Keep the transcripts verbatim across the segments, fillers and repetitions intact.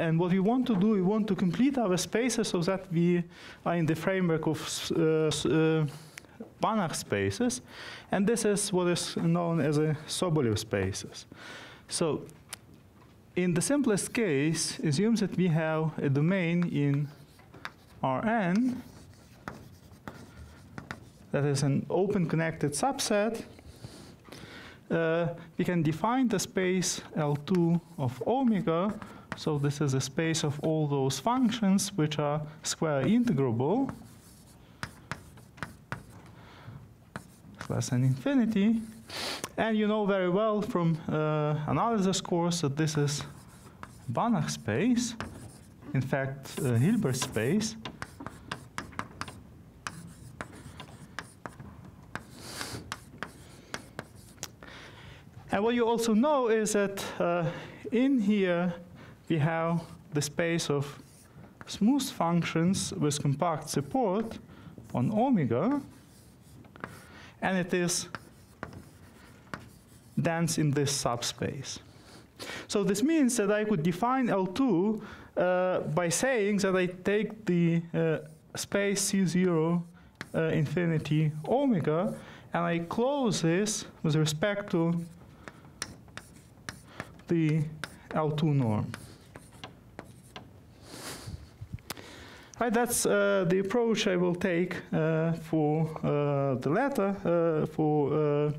And what we want to do, we want to complete our spaces so that we are in the framework of uh, uh, Banach spaces. And this is what is known as a Sobolev spaces. So in the simplest case, assume that we have a domain in R N that is an open connected subset. Uh, we can define the space L two of omega. So this is a space of all those functions which are square integrable plus an infinity. And you know very well from uh, analysis course that this is Banach space, in fact, uh, Hilbert space. And what you also know is that uh, in here we have the space of smooth functions with compact support on omega, and it is dense in this subspace. So this means that I could define L two uh, by saying that I take the uh, space C zero uh, infinity omega, and I close this with respect to the L two norm. Right, that's uh, the approach I will take uh, for uh, the latter, uh, for uh,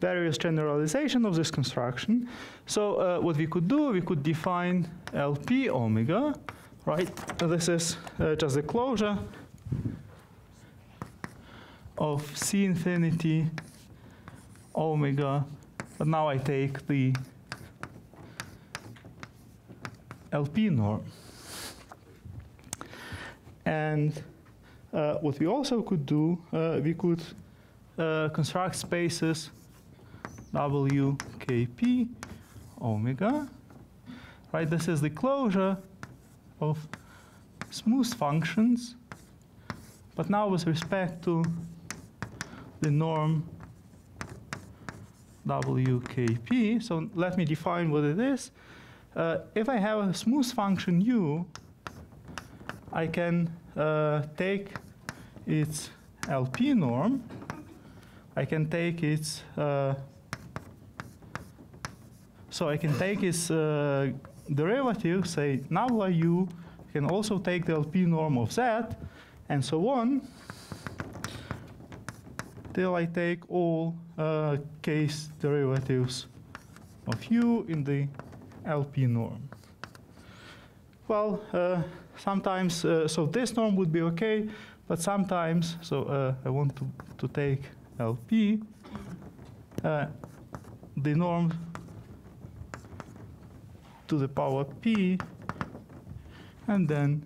various generalization of this construction. So uh, what we could do, we could define L P omega, right? This is uh, just a closure of C infinity omega, but now I take the L P norm. And uh, what we also could do, uh, we could uh, construct spaces W K P omega. Right, this is the closure of smooth functions, but now with respect to the norm W K P. So let me define what it is. Uh, if I have a smooth function u, I can uh, take its L P norm. I can take its uh, so I can take its uh, derivative, say null u. I can also take the L P norm of Z, and so on, till I take all uh, case derivatives of u in the L P norm. Well, uh, sometimes, uh, so this norm would be okay, but sometimes, so uh, I want to, to take L P, uh, the norm to the power p, and then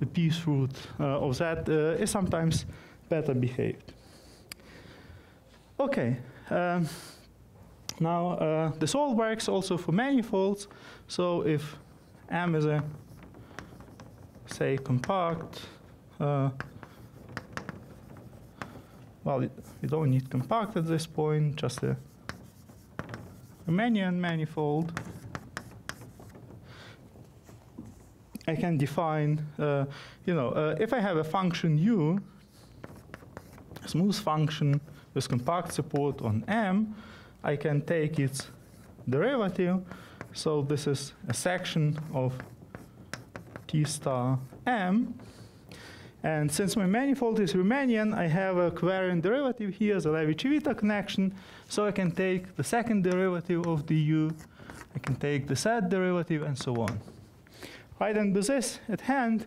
the p's root uh, of that uh, is sometimes better behaved. Okay. Um, Now, uh, this all works also for manifolds. So if M is a, say, compact, uh, well, it, we don't need compact at this point, just a Riemannian manifold, I can define, uh, you know, uh, if I have a function u, a smooth function with compact support on M, I can take its derivative. So this is a section of T star M. And since my manifold is Riemannian, I have a covariant derivative here, the Levi-Civita connection. So I can take the second derivative of the u. I can take the third derivative, and so on. Right, and with this at hand,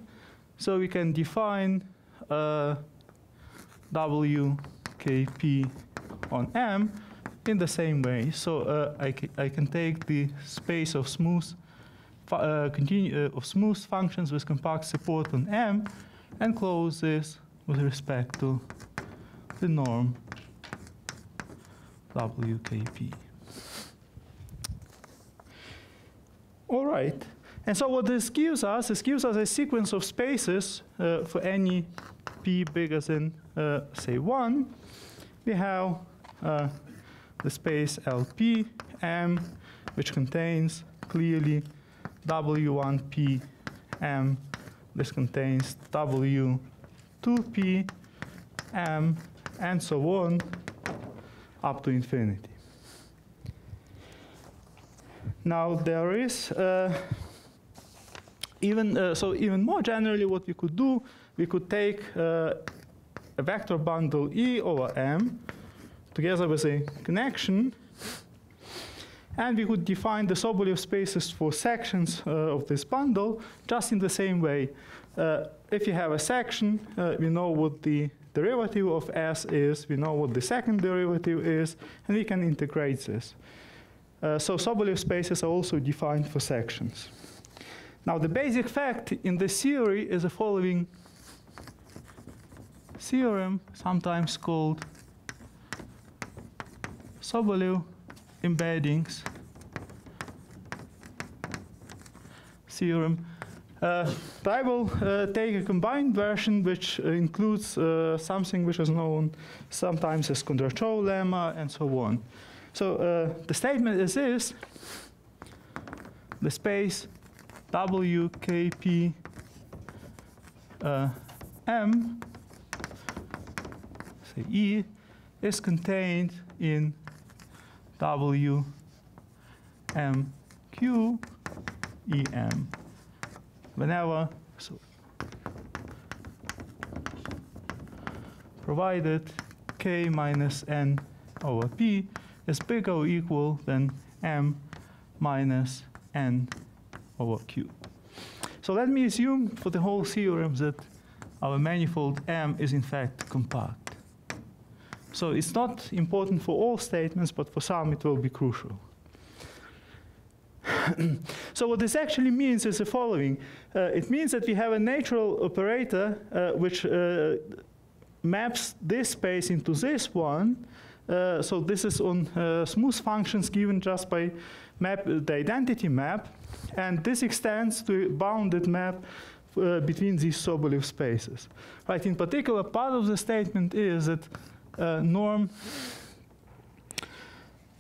so we can define uh, W K P on M in the same way. So uh, I, I can take the space of smooth uh, continue, uh, of smooth functions with compact support on M, and close this with respect to the norm W K P. All right. And so what this gives us, this gives us a sequence of spaces uh, for any p bigger than, uh, say, one. We have uh, the space L P M, which contains clearly W one P M. This contains W two P M, and so on up to infinity. Now there is uh, even uh, so even more generally what we could do, we could take uh, a vector bundle E over M together with a connection, and we could define the Sobolev spaces for sections uh, of this bundle just in the same way. Uh, if you have a section, uh, we know what the derivative of S is, we know what the second derivative is, and we can integrate this. Uh, so Sobolev spaces are also defined for sections. Now the basic fact in this theory is the following theorem, sometimes called Sobolev embeddings theorem. Uh, but I will uh, take a combined version which uh, includes uh, something which is known sometimes as Kondrachov lemma and so on. So uh, the statement is this: the space W K P M uh, say E is contained in W M Q E M whenever, so provided K minus N over P is bigger or equal than M minus N over Q. So let me assume for the whole theorem that our manifold M is in fact compact. So it's not important for all statements, but for some it will be crucial. So what this actually means is the following. Uh, it means that we have a natural operator uh, which uh, maps this space into this one. Uh, so this is on uh, smooth functions given just by map, the identity map. And this extends to a bounded map uh, between these Sobolev spaces. Right, in particular, part of the statement is that Uh, norm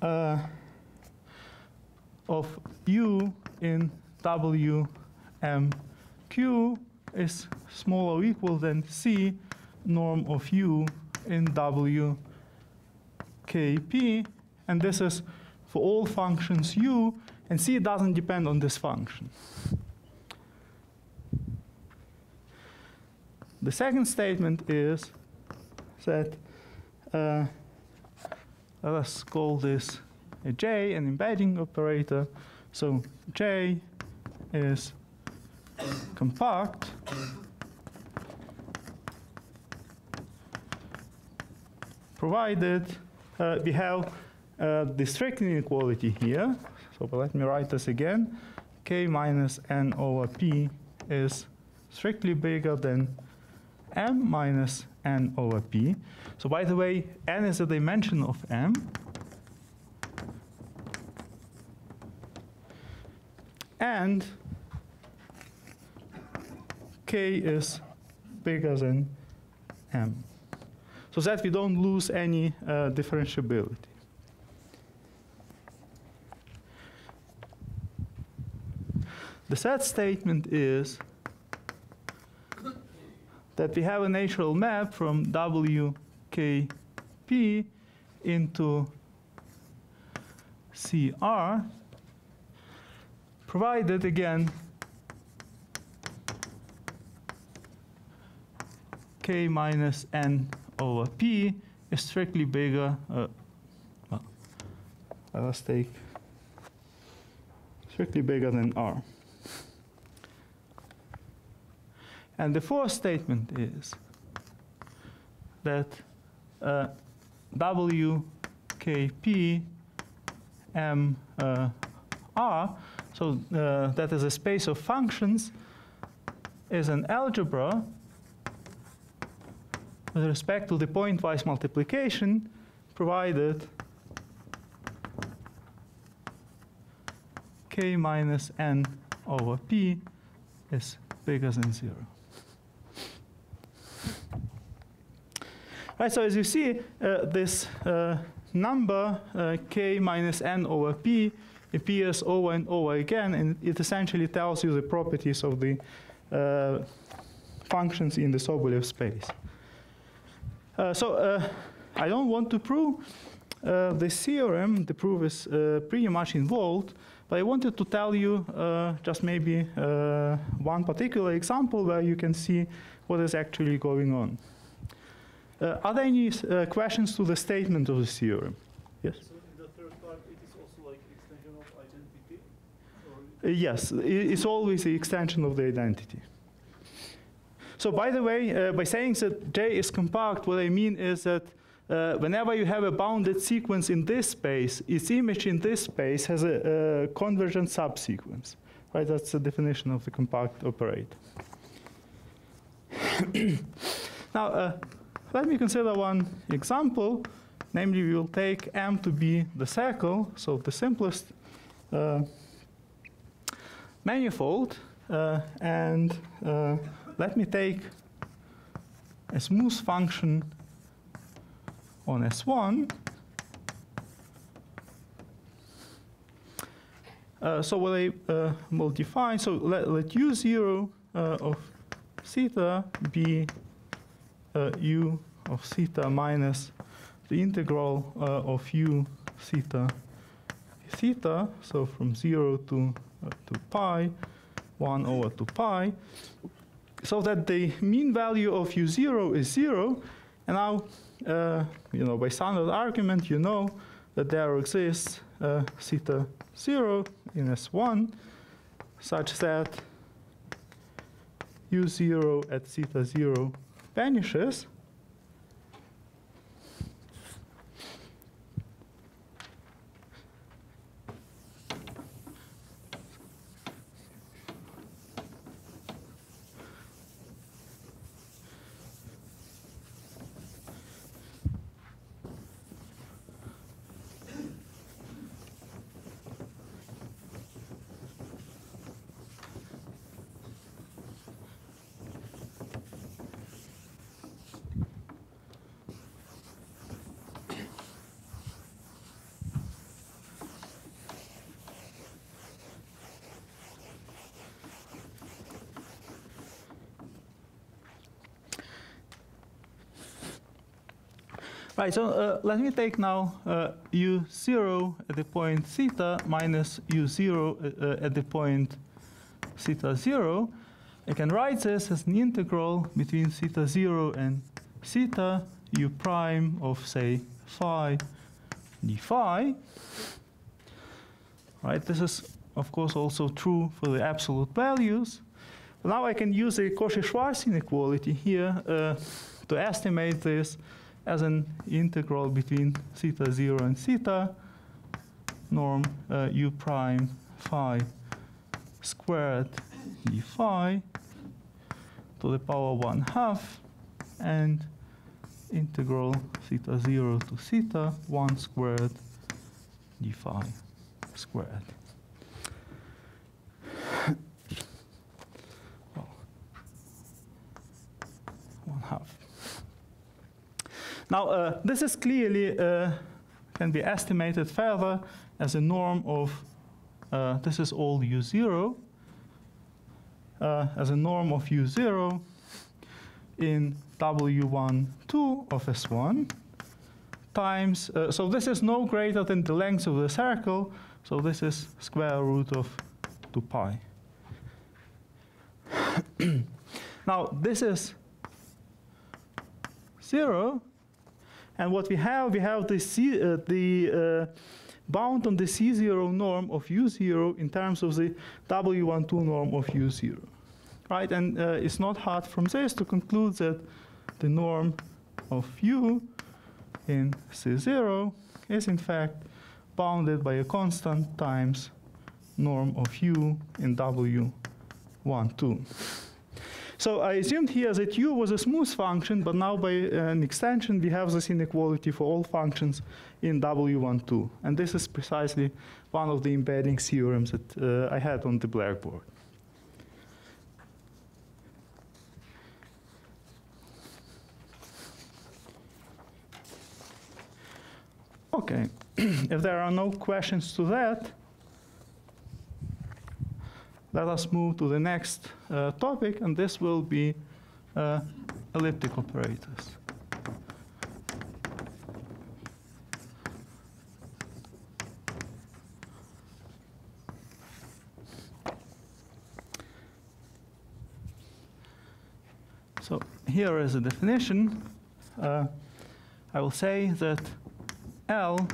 uh, of U in W M Q is smaller or equal than C norm of U in W K P, and this is for all functions U, and C doesn't depend on this function. The second statement is that Uh, let us call this a J, an embedding operator. So J is compact provided uh, we have uh, the strict inequality here. So but let me write this again. K minus N over P is strictly bigger than M minus N over P. So by the way, N is a dimension of M. And K is bigger than M. So that we don't lose any uh, differentiability. The third statement is that we have a natural map from W K P into C R, provided again K minus N over P is strictly bigger. Uh, well, let us take strictly bigger than R. And the fourth statement is that uh, W K P M R, uh, so uh, that is a space of functions, is an algebra with respect to the pointwise multiplication, provided K minus N over P is bigger than zero. So as you see, uh, this uh, number uh, K minus N over P appears over and over again, and it essentially tells you the properties of the uh, functions in the Sobolev space. Uh, so uh, I don't want to prove uh, the theorem. The proof is uh, pretty much involved, but I wanted to tell you uh, just maybe uh, one particular example where you can see what is actually going on. Uh, are there any uh, questions to the statement of the theorem? Yes? So in the third part, it is also like extension of identity? Or uh, yes, it's always the extension of the identity. So by the way, uh, by saying that J is compact, what I mean is that uh, whenever you have a bounded sequence in this space, its image in this space has a, a convergent subsequence. Right? That's the definition of the compact operator. Now, uh, let me consider one example. Namely, we will take M to be the circle, so the simplest uh, manifold. Uh, and uh, let me take a smooth function on S one. Uh, so what I uh, will define, so let, let U zero uh, of theta be Uh, u of theta minus the integral uh, of u theta theta, so from zero to, uh, to pi, one over to pi, so that the mean value of u zero is zero. And now, uh, you know, by standard argument, you know that there exists uh, theta zero in S one such that u zero at theta zero vanishes. Right, so uh, let me take now uh, u zero at the point theta minus u zero uh, at the point theta zero. I can write this as an integral between theta zero and theta u prime of, say, phi d phi. Right, this is, of course, also true for the absolute values. Now I can use the Cauchy-Schwarz inequality here uh, to estimate this as an integral between theta zero and theta norm uh, u prime phi squared d phi to the power one half and integral theta zero to theta one squared d phi squared. Well, one half. Now, uh, this is clearly uh, can be estimated further as a norm of, uh, this is all u zero, uh, as a norm of u zero in w one two of S one times, uh, so this is no greater than the length of the circle, so this is square root of two pi. Now, this is zero. And what we have, we have the, C, uh, the uh, bound on the C zero norm of u zero in terms of the w one two norm of u zero. Right? And uh, it's not hard from this to conclude that the norm of u in C zero is, in fact, bounded by a constant times norm of u in w one two. So I assumed here that u was a smooth function, but now by an extension, we have this inequality for all functions in w one two. And this is precisely one of the embedding theorems that uh, I had on the blackboard. OK. If there are no questions to that, Let us move to the next uh, topic, and this will be uh, elliptic operators. So here is a definition. Uh, I will say that L,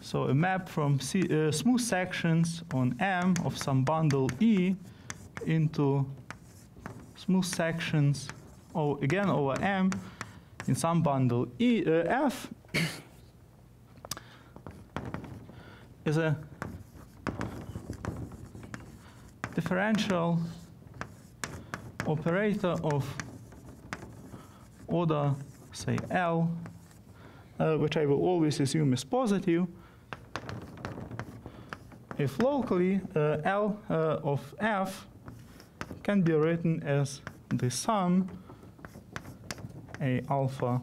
so a map from C, uh, smooth sections on M of some bundle E into smooth sections, oh, again over M, in some bundle E, uh, F, is a differential operator of order, say, L, uh, which I will always assume is positive, if locally uh, L uh, of F can be written as the sum A alpha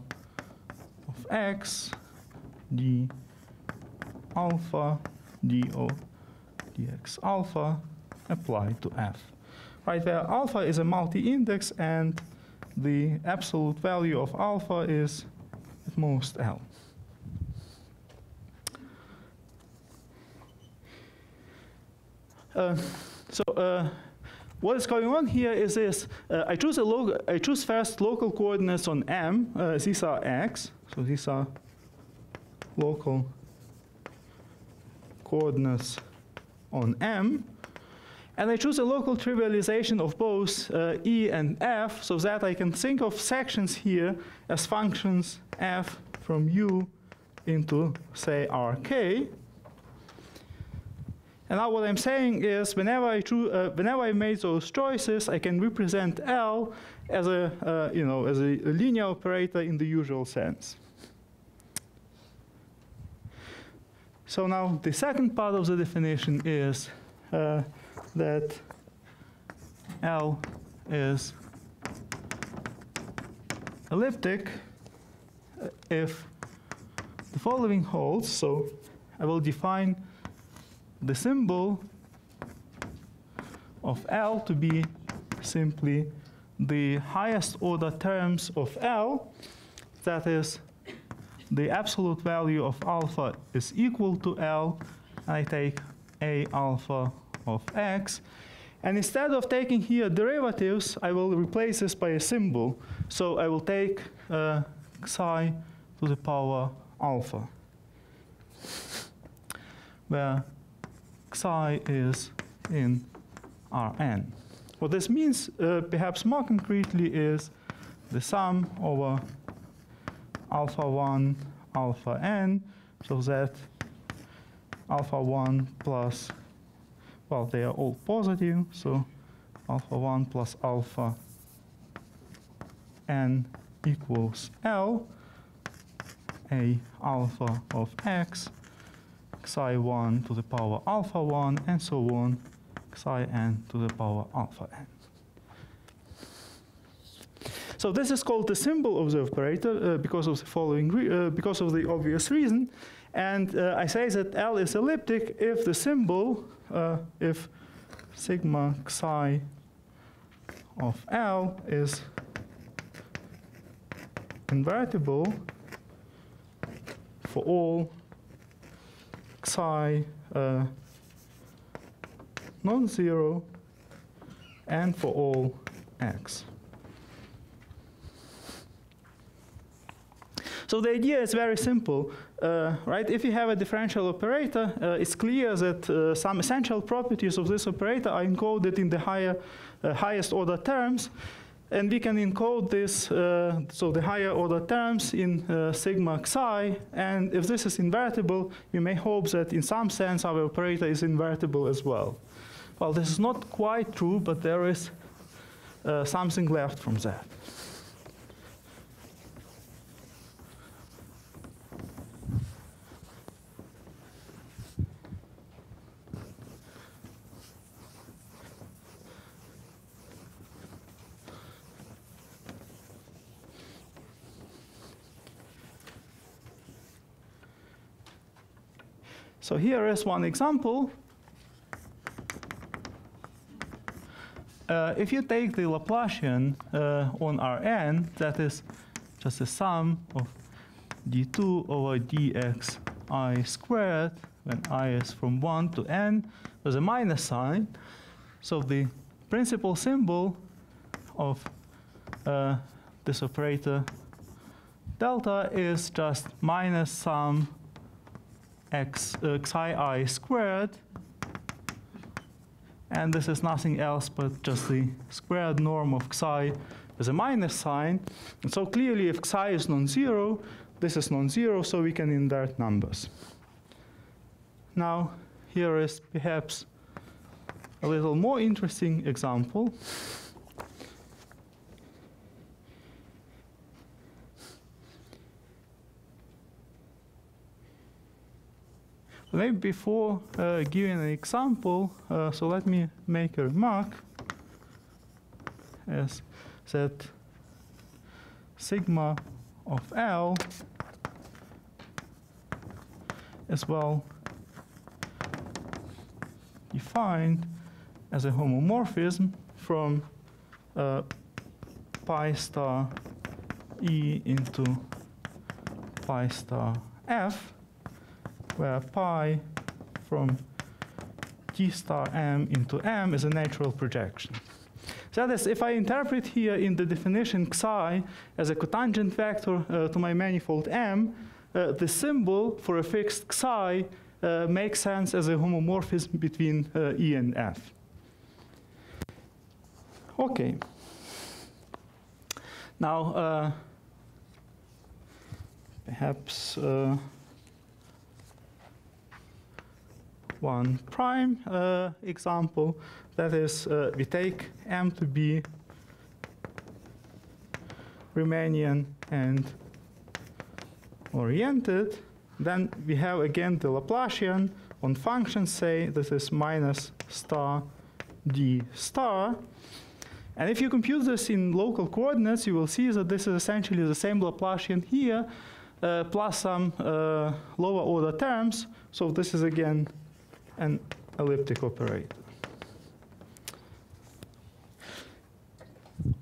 of X D alpha D O D X alpha applied to F. Right, where alpha is a multi-index and the absolute value of alpha is at most L. Uh, so uh, what is going on here is this. Uh, I, choose a I choose first local coordinates on M. Uh, these are X. So these are local coordinates on M. And I choose a local trivialization of both uh, E and F so that I can think of sections here as functions F from U into, say, R K. And now what I'm saying is whenever I, uh, whenever I made those choices, I can represent L as a, uh, you know, as a, a linear operator in the usual sense. So now the second part of the definition is uh, that L is elliptic if the following holds. So I will define the symbol of L to be simply the highest order terms of L. That is, the absolute value of alpha is equal to L. And I take A alpha of X. And instead of taking here derivatives, I will replace this by a symbol. So I will take uh, psi to the power alpha, where psi is in R N. What this means, uh, perhaps more concretely, is the sum over alpha one, alpha n, so that alpha one plus, well, they are all positive, so alpha one plus alpha n equals L, A alpha of X, psi one to the power alpha one, and so on, psi n to the power alpha n. So this is called the symbol of the operator uh, because of the following re uh, because of the obvious reason. And uh, I say that L is elliptic if the symbol, uh, if sigma psi of L is invertible for all psi uh, non-zero and for all x. So the idea is very simple, uh, right? If you have a differential operator, uh, it's clear that uh, some essential properties of this operator are encoded in the higher, uh, highest order terms, and we can encode this, uh, so the higher order terms in uh, sigma psi, and if this is invertible, you may hope that in some sense our operator is invertible as well. Well, this is not quite true, but there is uh, something left from that. So here is one example uh, if you take the Laplacian uh, on Rn, that is just a sum of d two over dx I squared, when I is from one to n, with a minus sign. So the principal symbol of uh, this operator delta is just minus sum x, uh, xi I squared, and this is nothing else but just the squared norm of xi with a minus sign. And so clearly, if xi is non-zero, this is non-zero, so we can invert numbers. Now, here is perhaps a little more interesting example. Maybe before uh, giving an example, uh, so let me make a remark as that sigma of L is well defined as a homomorphism from uh, pi star E into pi star F, where pi from T star M into M is a natural projection. So that is, if I interpret here in the definition xi as a cotangent vector uh, to my manifold M, uh, the symbol for a fixed xi uh, makes sense as a homomorphism between uh, E and F. Okay. Now, uh, perhaps uh, one prime uh, example, that is, uh, we take M to be Riemannian and oriented, then we have again the Laplacian on function, say this is minus star d star. And if you compute this in local coordinates, you will see that this is essentially the same Laplacian here, uh, plus some uh, lower order terms. So this is again an elliptic operator.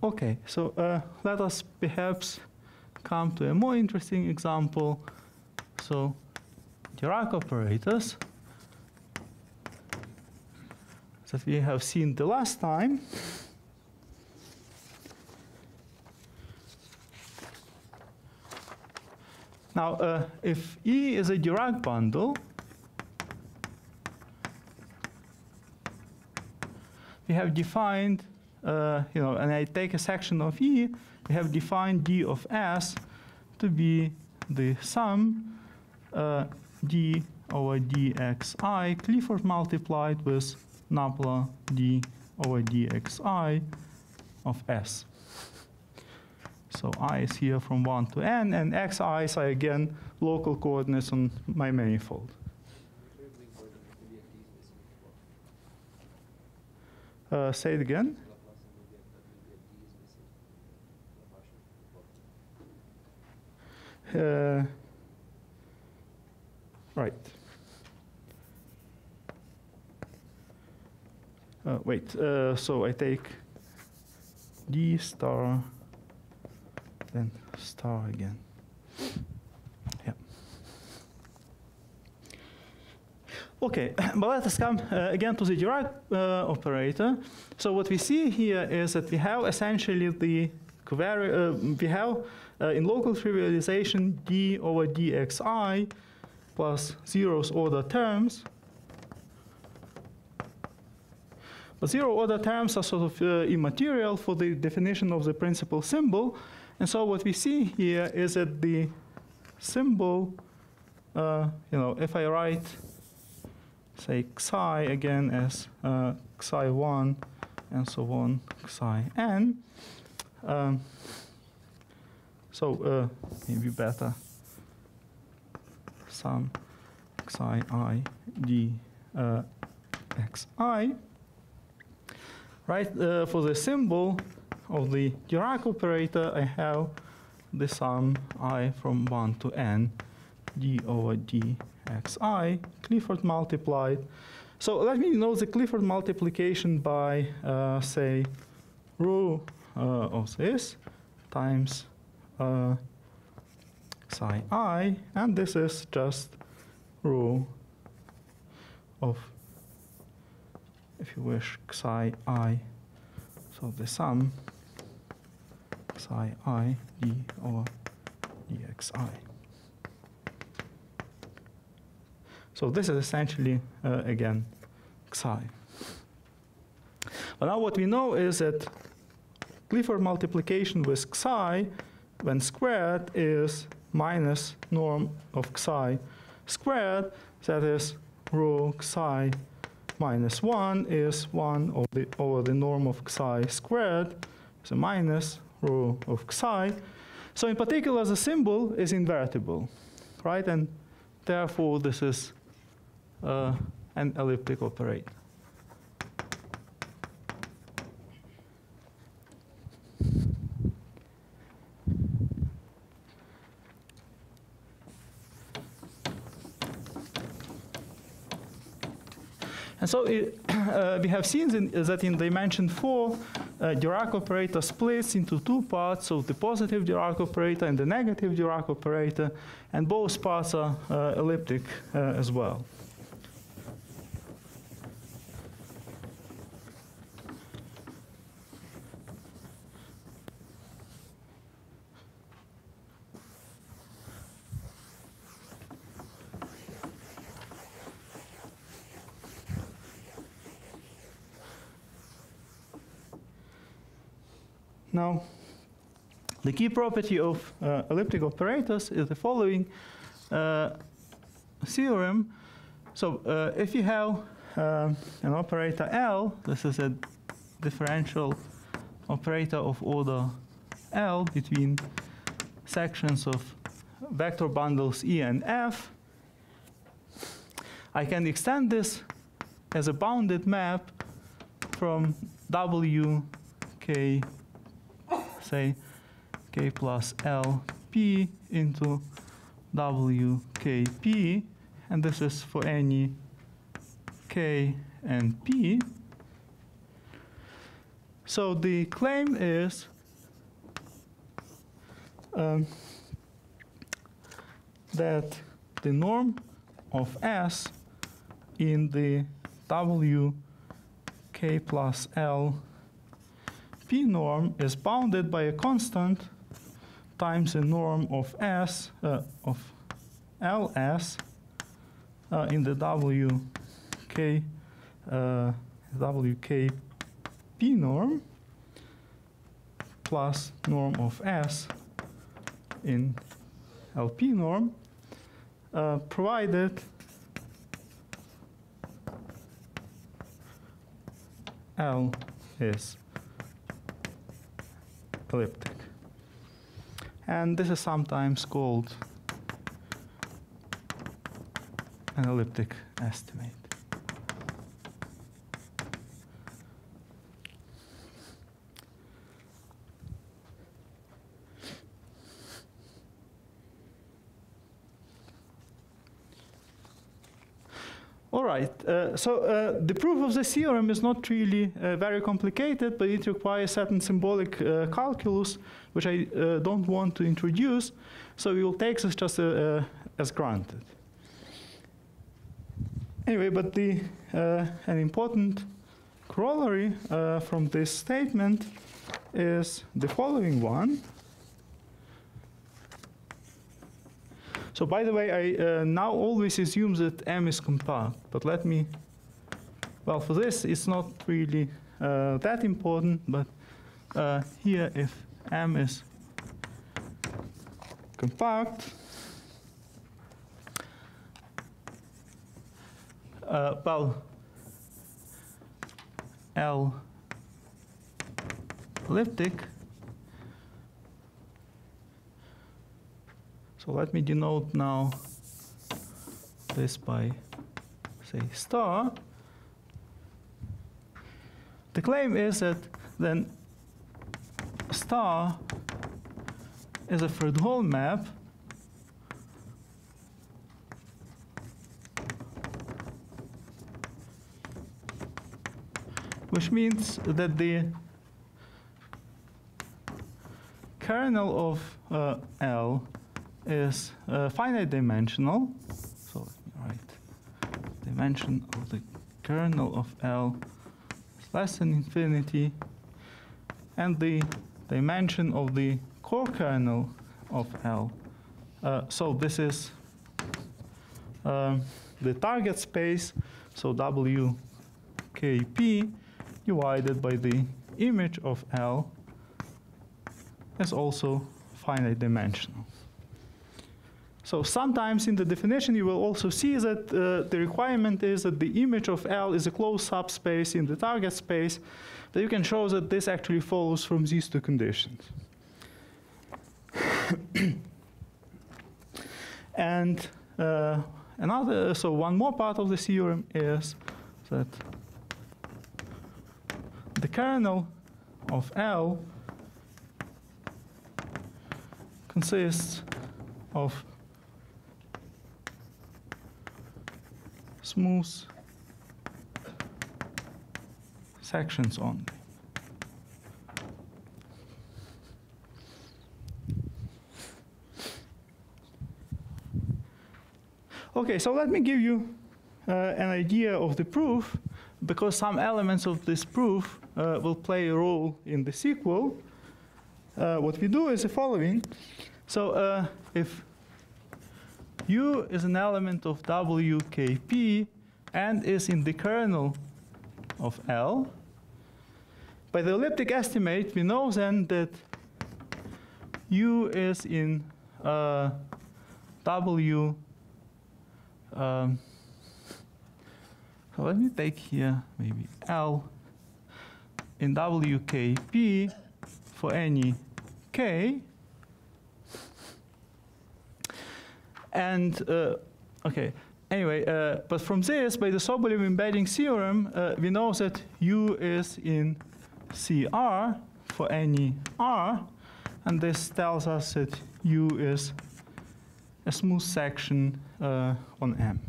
Okay, so uh, let us perhaps come to a more interesting example. So Dirac operators that we have seen the last time. Now, uh, if E is a Dirac bundle, we have defined, uh, you know, and I take a section of E, we have defined D of S to be the sum uh, D over dxi Clifford multiplied with Nappla D over dxi of S. So I is here from one to n, and xi is, again, local coordinates on my manifold. Uh, say it again. Uh, right. Uh, wait. Uh, so I take d star, then star again. Yeah. Okay, but let us come uh, again to the Dirac uh, operator. So what we see here is that we have essentially the covariance. Uh, we have uh, in local trivialization d over dxi plus zeroth order terms. But zero order terms are sort of uh, immaterial for the definition of the principal symbol, and so what we see here is that the symbol, uh, you know, if I write, say, xi again as uh, xi one and so on, xi n. Um, so uh, maybe better sum xi I d uh, xi. Right, uh, for the symbol of the Dirac operator, I have the sum I from one to n d over d xi Clifford multiplied So let me know the Clifford multiplication by, uh, say, rho uh, of this times uh, psi I, and this is just rho of, if you wish, psi I, so the sum psi I d over dxi. So this is essentially, uh, again, psi. But now what we know is that Clifford multiplication with psi, when squared, is minus norm of psi squared, that is rho psi minus one is one over the, over the norm of psi squared, so minus rho of psi. So in particular, the symbol is invertible, right? And therefore, this is Uh, an elliptic operator. And so it, uh, we have seen in, uh, that in dimension four, uh, Dirac operator splits into two parts, so the positive Dirac operator and the negative Dirac operator, and both parts are uh, elliptic uh, as well. Now, the key property of uh, elliptic operators is the following uh, theorem. So uh, if you have uh, an operator L, this is a differential operator of order L between sections of vector bundles E and F, I can extend this as a bounded map from W, K, say k plus lp into wkp, and this is for any k and p. So the claim is um, that the norm of S in the wk plus l P norm is bounded by a constant times the norm of S uh, of L S uh, in the W K uh, W K P norm plus norm of S in L P norm, uh, provided L is elliptic. And this is sometimes called an elliptic estimate. All right, uh, so uh, the proof of the theorem is not really uh, very complicated, but it requires certain symbolic uh, calculus, which I uh, don't want to introduce, so we will take this just uh, uh, as granted. Anyway, but the, uh, an important corollary uh, from this statement is the following one. So by the way, I uh, now always assume that M is compact, but let me, well, for this it's not really uh, that important, but uh, here if M is compact, uh, well, L elliptic. So let me denote now this by, say, star. The claim is that then star is a Fredholm map which means that the kernel of uh, L is uh, finite dimensional. So let me write dimension of the kernel of L is less than infinity, and the dimension of the core kernel of L. Uh, so this is uh, the target space, so W K P divided by the image of L is also finite dimensional. So sometimes in the definition you will also see that uh, the requirement is that the image of L is a closed subspace in the target space, but you can show that this actually follows from these two conditions. And uh, another, so one more part of the theorem is that the kernel of L consists of smooth sections only. Okay, so let me give you uh, an idea of the proof, because some elements of this proof uh, will play a role in the sequel. Uh, what we do is the following. So uh, if U is an element of W K P and is in the kernel of L, by the elliptic estimate we know then that U is in uh, W. Um, so let me take here maybe L in W K P for any K, and uh, okay, anyway, uh, but from this, by the Sobolev embedding theorem, uh, we know that U is in C R for any R, and this tells us that U is a smooth section uh, on M.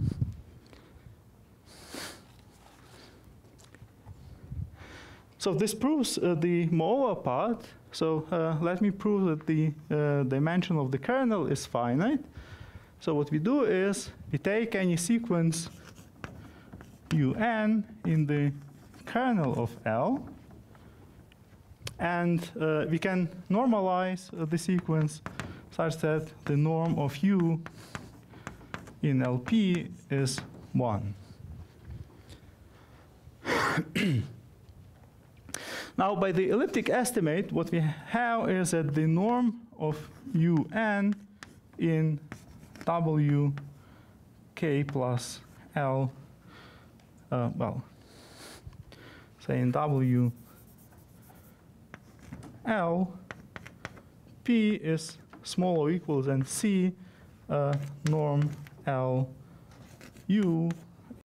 So this proves uh, the moreover part. So uh, let me prove that the uh, dimension of the kernel is finite. So what we do is we take any sequence U N in the kernel of L, and uh, we can normalize uh, the sequence such that the norm of U in L P is one. Now, by the elliptic estimate, what we have is that the norm of U N in W K plus L, uh, well, say in W L, P is smaller or equal than C uh, norm L U